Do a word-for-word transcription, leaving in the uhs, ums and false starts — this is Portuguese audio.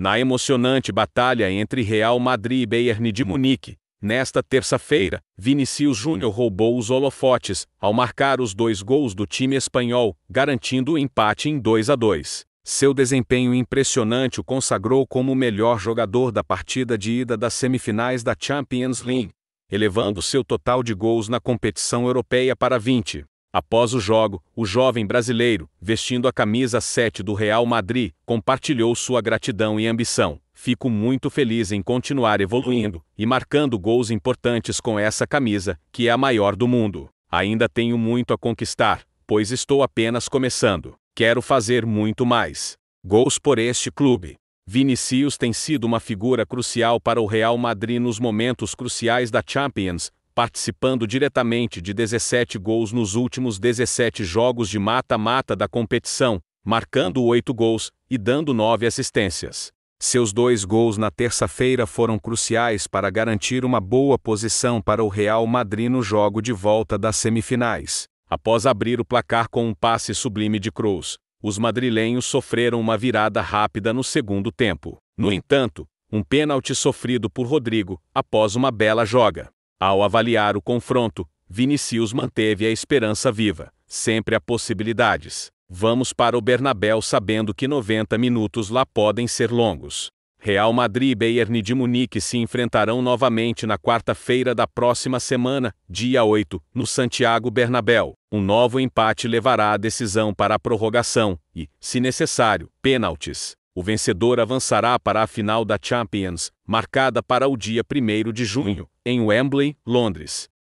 Na emocionante batalha entre Real Madrid e Bayern de Munique, nesta terça-feira, Vinicius Júnior roubou os holofotes ao marcar os dois gols do time espanhol, garantindo o empate em dois a dois. Seu desempenho impressionante o consagrou como o melhor jogador da partida de ida das semifinais da Champions League, elevando seu total de gols na competição europeia para vinte. Após o jogo, o jovem brasileiro, vestindo a camisa sete do Real Madrid, compartilhou sua gratidão e ambição. "Fico muito feliz em continuar evoluindo e marcando gols importantes com essa camisa, que é a maior do mundo. Ainda tenho muito a conquistar, pois estou apenas começando. Quero fazer muito mais gols por este clube." Vinicius tem sido uma figura crucial para o Real Madrid nos momentos cruciais da Champions, participando diretamente de dezessete gols nos últimos dezessete jogos de mata-mata da competição, marcando oito gols e dando nove assistências. Seus dois gols na terça-feira foram cruciais para garantir uma boa posição para o Real Madrid no jogo de volta das semifinais. Após abrir o placar com um passe sublime de Kroos, os madrilenhos sofreram uma virada rápida no segundo tempo. No entanto, um pênalti sofrido por Rodrigo, após uma bela joga. Ao avaliar o confronto, Vinicius manteve a esperança viva. "Sempre há possibilidades. Vamos para o Bernabéu sabendo que noventa minutos lá podem ser longos." Real Madrid e Bayern de Munique se enfrentarão novamente na quarta-feira da próxima semana, dia oito, no Santiago Bernabéu. Um novo empate levará a decisão para a prorrogação e, se necessário, pênaltis. O vencedor avançará para a final da Champions, marcada para o dia primeiro de junho, em Wembley, Londres.